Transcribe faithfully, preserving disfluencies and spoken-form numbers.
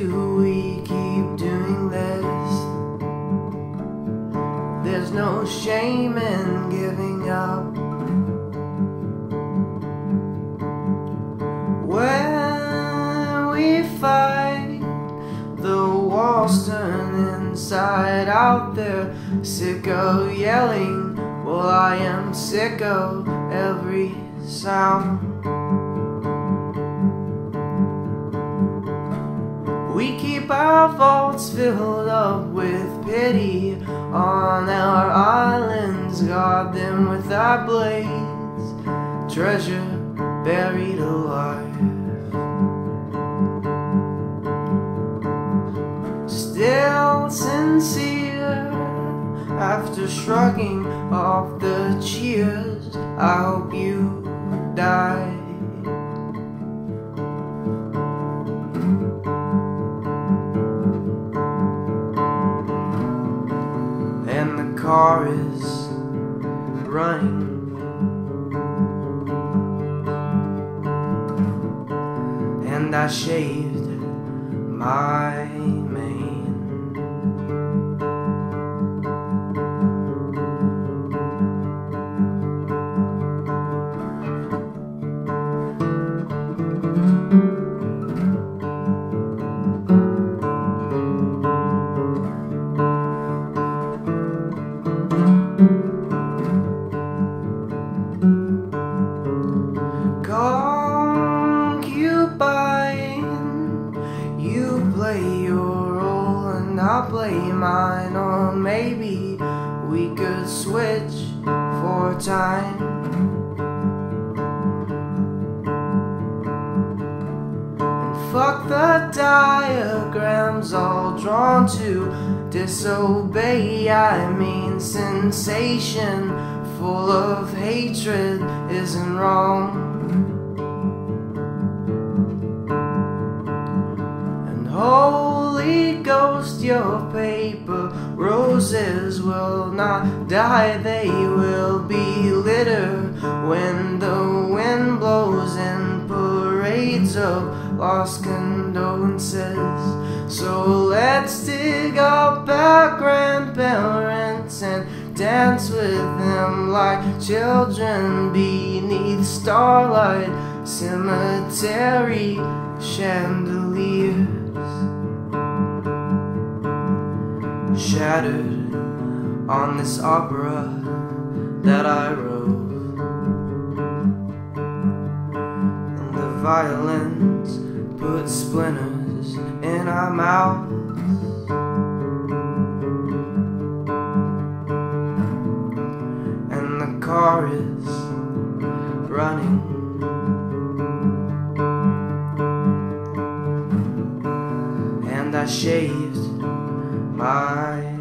do we keep doing this? There's no shame in giving up. When we fight, the walls turn inside out. They're sick of yelling, well, I am sick of every sound. We keep our vaults filled up with pity. On our islands, guard them with our blades. Treasure buried alive. Still sincere, after shrugging off the cheers, I hope you die. And the car is running, and I shaved my mane. Concubine, you play your role and I play mine, or maybe we could switch for a time. And fuck the diagrams all drawn to disobey. I mean, sensation full of hatred isn't wrong. Holy Ghost, your paper roses will not die. They will be litter when the wind blows in parades of lost condolences. So let's dig up our grandparents and dance with them like children beneath starlight cemetery chandeliers. Shattered on this opera that I wrote, and the violins put splinters in our mouths. And the car is running, and I shaved my